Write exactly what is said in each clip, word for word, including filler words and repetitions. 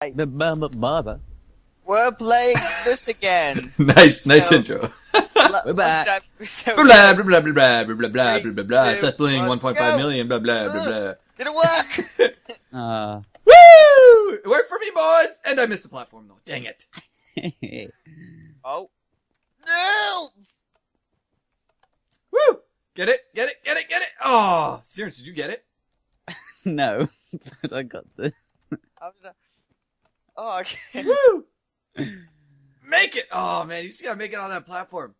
The Mama Mama. We're playing this again. Nice, nice intro. We're back. Blah, blah, blah, blah, blah, blah, blah, blah, blah. SethBling one point five million, blah, blah, blah, blah. Did it work? uh. Woo! It worked for me, boys! And I missed the platform, though. Dang it. Oh. No! Woo! Get it, get it, get it, get it! Oh! Sirance, did you get it? No, but I got this. How did I... Oh, okay. Woo! Make it! Oh, man, you just gotta make it on that platform.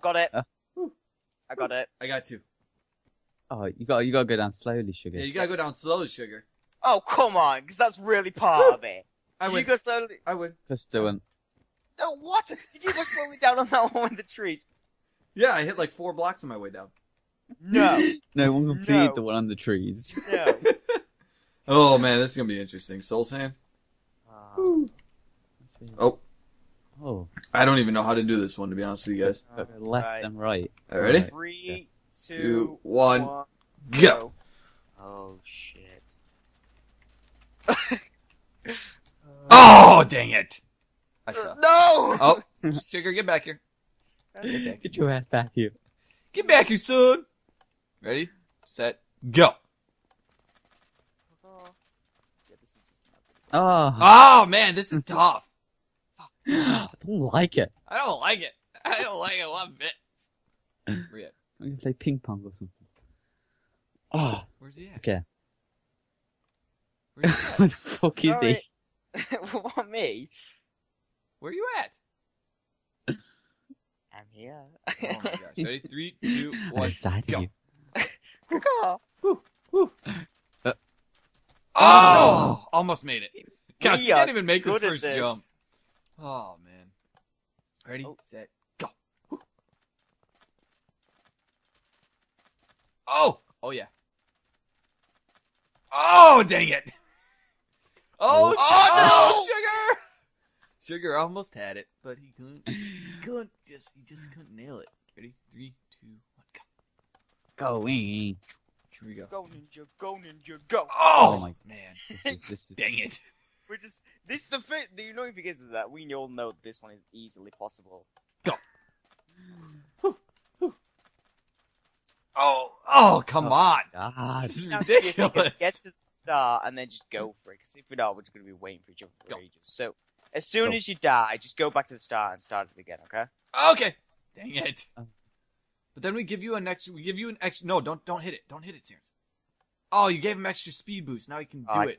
Got it. Uh, I got it. I got you. Oh, you gotta, you gotta go down slowly, sugar. Yeah, you gotta go down slowly, sugar. Oh, come on, because that's really part Woo! Of it. I would. You go slowly? I would. Just doing. No, what? Did you go slowly down on that one with the trees? Yeah, I hit like four blocks on my way down. No. No one completed no. the one on the trees. No. Oh man, this is gonna be interesting. Soul Sand. Uh, oh. Oh. I don't even know how to do this one, to be honest with you guys. Uh, left right. and right. All right. Ready? Three, two, two one, one, go. Oh shit. Oh dang it! I suck. No. Oh, Sugar, get back here. Get, back. Get your ass back here. Get back here, son. Ready, set, go. Oh. Oh man, this is tough. I don't like it. I don't like it. I don't like it one bit. Where at? I'm gonna play ping pong or something. Oh. Where's he at? Okay. Where's he at? Where the fuck Sorry. is he? What, me? Where are you at? I'm here. Oh my gosh. Ready? Three, two, one. I decided go. You. Woo, woo. Uh, oh! oh no. Almost made it. God, you can't even make the first jump. Oh, man. Ready, oh. set, go. Woo. Oh! Oh, yeah. Oh, dang it. Oh, oh, oh no! Sugar! Sugar almost had it, but he couldn't. He couldn't just. He just couldn't nail it. Ready? Three, two, one, go. Go in. Here we go. Go ninja, go ninja, go. Oh, oh my man! This is, this is, dang it! We're just. This is the fit. You know if you guys did that, we all know this one is easily possible. Go. Whew, whew. Oh, oh, come oh, on! God. This is ridiculous. Get to the start and then just go for it. Because if we don't, we're just gonna be waiting for each other for ages. So. As soon oh. as you die, just go back to the start and start it again, okay? Okay. Dang it. Oh. But then we give you an extra. We give you an extra. No, don't don't hit it. Don't hit it, Sirance. Oh, you gave him extra speed boost. Now he can oh, do I it.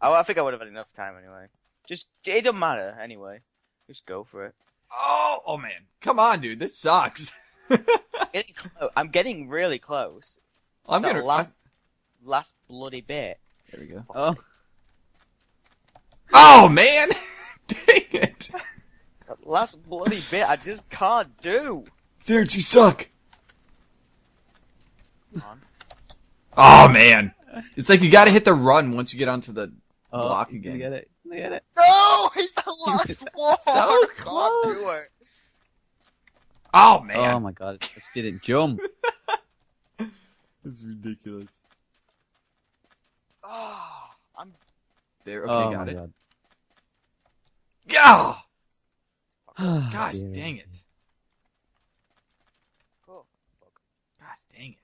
I I think I would have had enough time anyway. Just it don't matter anyway. Just go for it. Oh, oh man, come on, dude, this sucks. Getting close. I'm getting really close. I'm that gonna last I'm... last bloody bit. There we go. Oh. Oh man. Dang it! That last bloody bit I just can't do! Sirance, you suck! Run. Oh man! It's like you gotta hit the run once you get onto the oh, block again. You get it. You get it. No! He's the last one! So close! Can't do it. Oh man! Oh my god, I just didn't jump. This is ridiculous. Oh, I'm... There, okay, oh, got it. God. Gah! Oh, gosh, dear. Dang it. Cool. Gosh, dang it.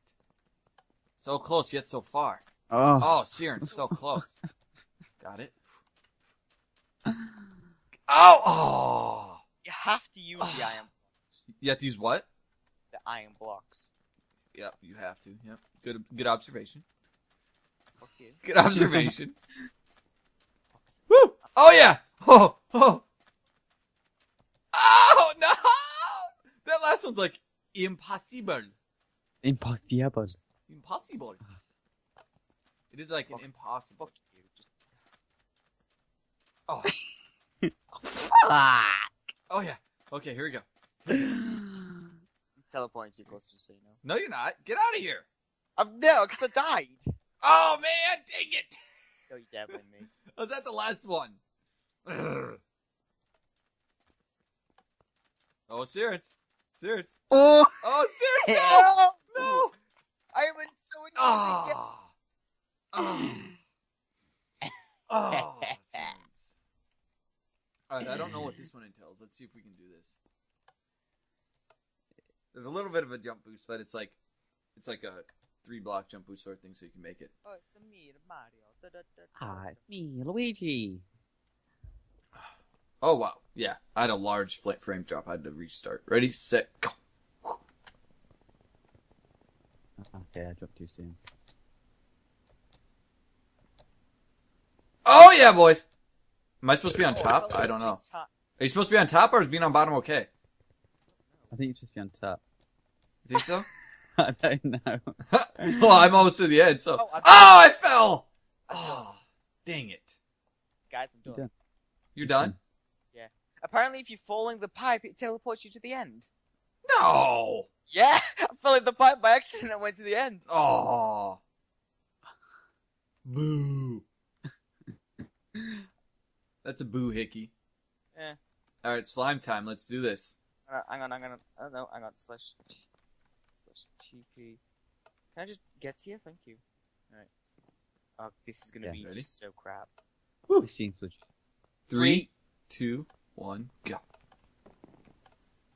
So close, yet so far. Oh, oh Sirance, so close. Got it. Oh! Oh! You have to use oh. the iron blocks. You have to use what? The iron blocks. Yep, you have to. Yep. Good, good observation. Okay. Good observation. Woo! Oh, yeah! Oh, oh, oh no! That last one's like impossible. Impossible. Impossible. It is like fuck, an impossible. Fuck you. Just... Oh. Oh, fuck. Oh yeah. Okay, here we go. Teleporting too close to say no. No, you're not. Get out of here. I'm no, because I died. Oh man, dang it! No, you dabbling me. I was at the last one. Oh, Sirance! Sirance! Oh, oh Sirance! No! No! I went so annoyed. Oh. Oh. Oh, all right, I don't know what this one entails. Let's see if we can do this. There's a little bit of a jump boost, but it's like it's like a three block jump boost sort of thing, so you can make it. Oh, it's me, Mario. Da, da, da, da. Ah, it's me, Luigi. Oh wow, yeah. I had a large frame drop. I had to restart. Ready, set, go. Okay, I dropped too soon. Oh yeah, boys. Am I supposed to be on top? I don't know. Are you supposed to be on top, or is being on bottom okay? I think you're supposed to be on top. You think so? I don't know. Well, I'm almost to the end, so. Oh, oh I fell! Oh, dang it. Guys, I'm done. You're done? You're done? Yeah. Apparently, if you're falling the pipe, it teleports you to the end. No! Yeah! I fell in the pipe by accident and went to the end. Oh. Boo. That's a boo hickey. Yeah. All right, slime time. Let's do this. Uh, hang on, hang on. Oh no, hang on. Slash, slash T P. Can I just get to you? Thank you. All right. Oh, this is gonna yeah, be ready? Just so crap. Woo. Three, Three, two, one, go.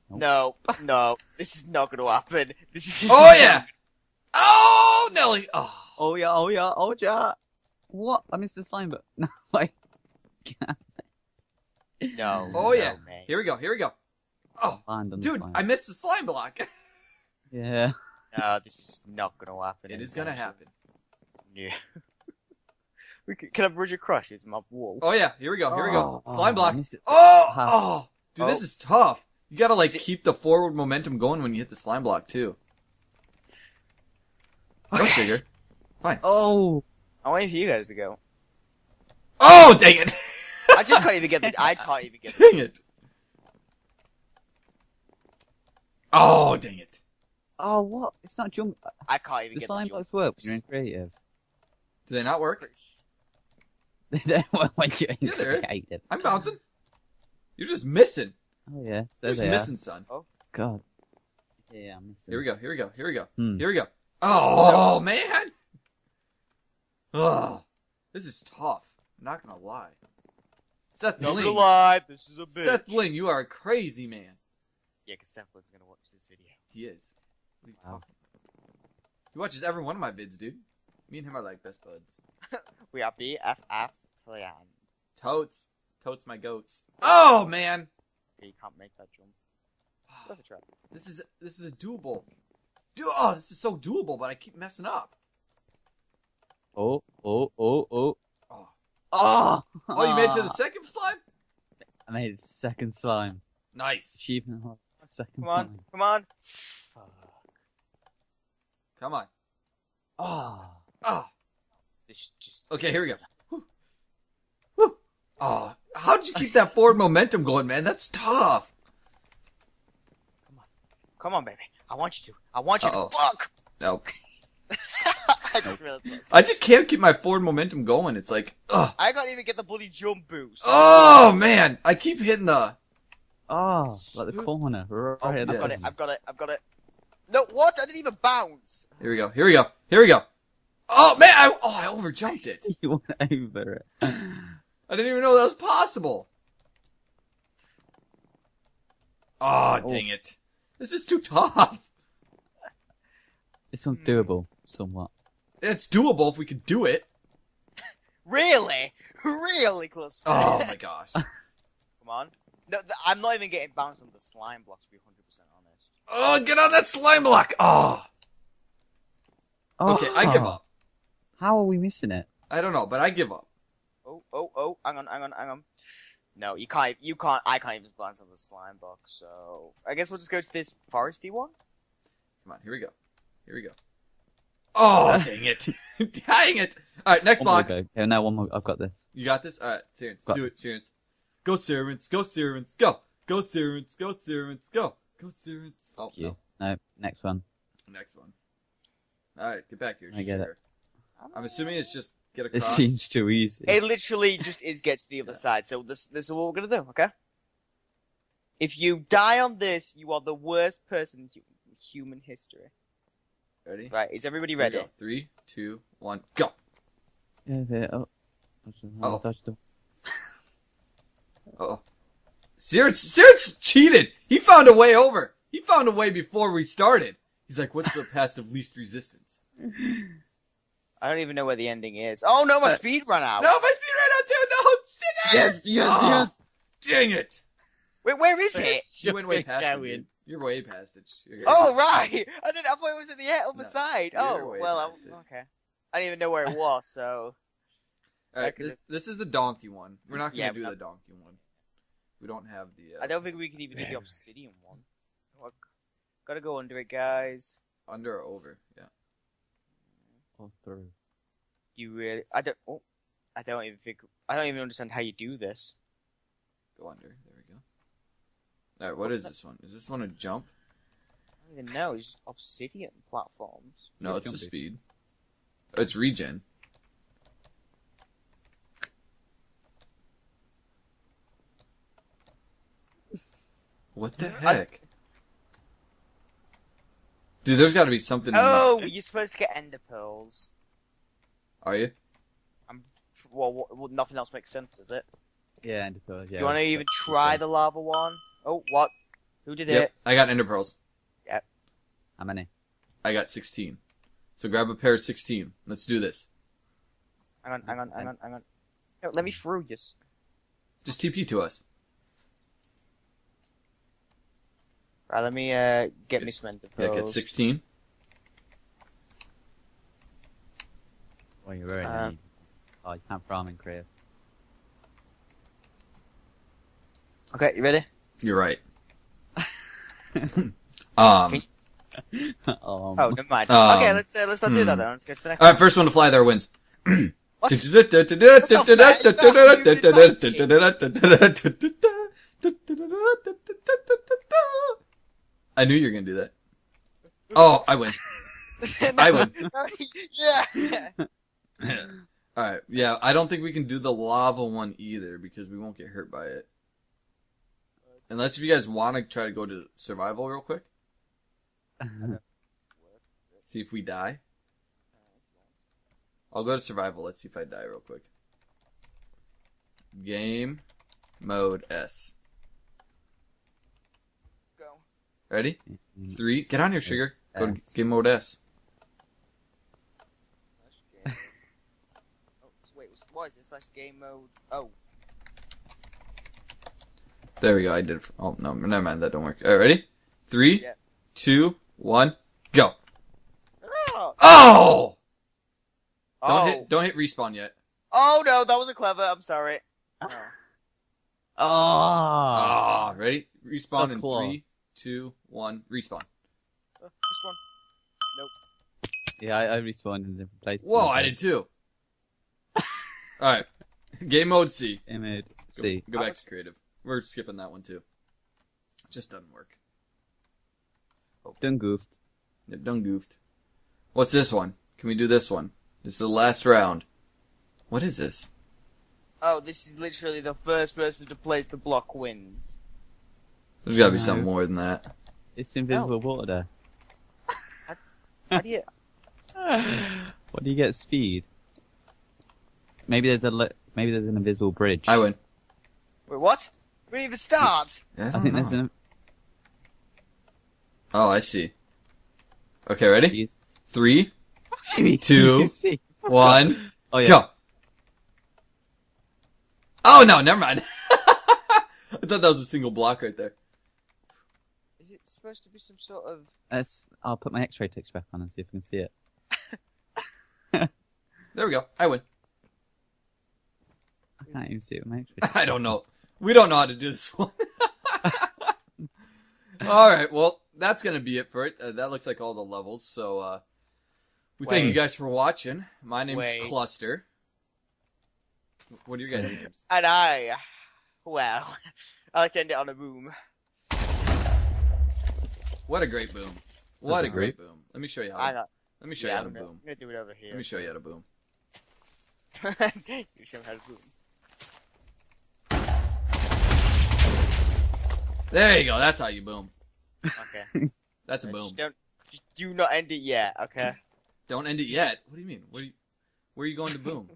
No, no, this is not gonna happen. This is. Oh yeah. Happen. Oh Nelly. Oh. oh yeah. Oh yeah. Oh yeah. What? I missed the slime, but no. Like. No. Oh yeah. No, here we go. Here we go. Oh, dude, slime. I missed the slime block. Yeah. No, this is not gonna happen. It is gonna happen. Yeah. We can, can I bridge across? It's my wall. Oh yeah. Here we go. Here oh, we go. Slime oh, block. Oh, oh, dude, oh. This is tough. You gotta like keep the forward momentum going when you hit the slime block too. Okay. That's figured. Fine. Oh. I'm waiting for you guys to go. Oh, dang it! I just can't even get the. I can't even get. Dang it! Oh, dang it! Oh, what? It's not jump. I can't even the get the slime blocks work. When you're in creative. Do they not work? They don't work when you're in creative. I'm bouncing. You're just missing. Oh yeah, there you're just missing, are. son. Oh god. Yeah, I'm missing. Here we go. Here we go. Here we go. Hmm. Here we go. Oh no. Man! Oh, this is tough. I'm not gonna lie. SethBling. Not gonna lie, this is a bitch. SethBling, you are a crazy man. Yeah, cause SethBling's gonna watch this video. He is. What are you talking about? He watches every one of my vids, dude. Me and him are like best buds. We are B F Fs till the end. Totes. Totes my goats. Oh, man! Yeah, you can't make that jump. Let me try. This is, this is a doable. Dude, oh, this is so doable, but I keep messing up. Oh, oh, oh, oh. Oh! Oh, you made it to the second slime? I made it to the second slime. Nice. Achievement. Second come on, slime. Come on. Fuck. Come on. Oh. Oh. This just... Okay, here we go. Woo. Woo. Oh. How did you keep that forward momentum going, man? That's tough. Come on. Come on, baby. I want you to. I want you Uh-oh. to. Fuck! No. I just, I just can't keep my forward momentum going. It's like, ugh. I can't even get the bloody jump boost. Oh, man. I keep hitting the... Oh, like the corner. Right oh, I've got it. I've got it. I've got it. No, what? I didn't even bounce. Here we go. Here we go. Here we go. Oh, man. I, oh, I overjumped it. You went over it. I didn't even know that was possible. Oh, oh. Dang it. This is too tough. This one's doable, somewhat. It's doable if we could do it. Really? Really close. Oh my gosh. Come on. No, I'm not even getting bounced on the slime block, to be one hundred percent honest. Oh, get on that slime block! Oh. oh. Okay, I give up. How are we missing it? I don't know, but I give up. Oh, oh, oh, hang on, hang on, hang on. No, you can't, you can't, I can't even bounce on the slime block, so... I guess we'll just go to this foresty one? Come on, here we go. Here we go. Oh, dang it. Dang it. All right, next block. Okay, now one more. I've got this. You got this? All right, Sirance. Do it, Sirance. Go, Sirance. Go, Sirance. Go. Go, Sirance. Go, Sirance. Go. Go, Sirance. Oh, no. No, next one. Next one. All right, get back here. I get it. I'm assuming it's just get across. It seems too easy. It literally just is get to the other yeah. side. So this, this is what we're going to do, okay? If you die on this, you are the worst person in human history. Ready? Right, is everybody ready? Three, two, one, go! Yeah, there. Oh. I uh-oh. touched him. Uh-oh. Sirance, Sirance cheated! He found a way over! He found a way before we started! He's like, what's the path of least resistance? I don't even know where the ending is. Oh no, my uh, speed ran out! No, my speed ran out too! No! Shit! Yes, yes, oh, yes! Dang it! Wait, where is it? You went way past it. Dude. You're way past it. You're oh, right! I didn't. I thought it was at the other no, side. Oh, well, I, okay. I didn't even know where it was, so... Alright, this, this is the donkey one. We're not gonna yeah, do the donkey one. We don't have the... Uh, I don't think we can even man. do the obsidian one. Well, gotta go under it, guys. Under or over, yeah. Or through. You really... I don't... Oh, I don't even think... I don't even understand how you do this. Go under. There we go. Alright, what, what is this one? Is this one a jump? I don't even know. It's just obsidian platforms. No, You're it's jumping. a speed. Oh, it's regen. What the heck? I... Dude, there's gotta be something Oh, in my... you're supposed to get ender pearls. Are you? I'm... Well, what, well, nothing else makes sense, does it? Yeah, ender pearls, yeah. Do you want to even try the lava one? Oh, what? Who did yep, it? I got ender pearls. Yep. How many? I got sixteen. So grab a pair of sixteen. Let's do this. Hang on, hang on, hang on, hang on. No, let me through this. Just T P to us. Right, let me uh, get me some ender pearls. Yeah, get sixteen. Well, you're very uh, neat. Oh, you can't ramen crave. Okay, you ready? You're right. um. um. Oh, never mind. Um, okay, let's uh, let's not hmm. do that then. Let's go to the next. All right, first one to fly there wins. What? I knew you were gonna do that. Oh, I win. no, I win. No, yeah. yeah. Alright, yeah, I don't think we can do the lava one either because we won't get hurt by it. Unless if you guys want to try to go to survival real quick. See if we die. I'll go to survival. Let's see if I die real quick. Game mode S. Ready? Three. Get on here, Sugar. Go to game mode S. Slash game. Oh, wait. What is it? Slash game mode. Oh. There we go. I did it. For... Oh, no. Never mind. That don't work. Alright, ready? Three, yeah. two, one, go. Oh! Oh! Don't, hit, don't hit respawn yet. Oh, no. That wasn't clever. I'm sorry. Oh. Oh. Oh. Ready? Respawn so in cool. three. Two, one, respawn. Uh, respawn. Nope. Yeah, I, I respawned in different places. Whoa, I did too. Alright. Game mode C. Game mode C. Go, go back was... to creative. We're skipping that one too. It just doesn't work. Oh. Done goofed. Yep, done goofed. What's this one? Can we do this one? This is the last round. What is this? Oh, this is literally the first person to place the block wins. There's gotta be no. something more than that. It's invisible oh. water. How, how do you... what do you get? Speed. Maybe there's a maybe there's an invisible bridge. I win. Wait, what? We didn't even start. I, I think know. there's an. Oh, I see. Okay, ready? Three, two, one, oh, yeah. go. Oh no, never mind. I thought that was a single block right there. Is it supposed to be some sort of... That's, I'll put my x-ray text back on and see if we can see it. There we go. I win. I can't even see it with my x-ray text. I don't know. We don't know how to do this one. Alright, well, that's going to be it for it. Uh, that looks like all the levels, so uh, we Wait. thank you guys for watching. My name's Wait. Cluster. What are your guys' names? And I... Well, I like to end it on a boom. What a great boom. What a great boom. Let me show you how to, let me show yeah, you how to gonna, boom. I'm gonna do it over here. Let me show you how to boom. You show me how to boom. There you go. That's how you boom. Okay. That's a boom. Just don't, just do not end it yet, okay? Don't end it yet? What do you mean? Where are you, where are you going to boom?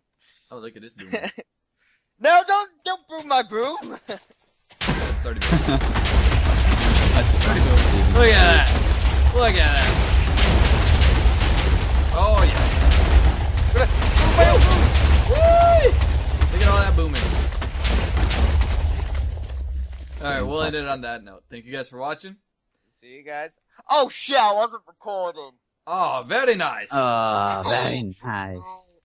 Oh, look at this broom. No, don't don't broom my broom. It's already broken. It's already broken. Look at that. Look at that. Oh yeah. Look at that. Look at all that booming. All right, we'll end it on that note. Thank you guys for watching. See you guys. Oh shit, I wasn't recording. Oh, very nice. Oh, very nice.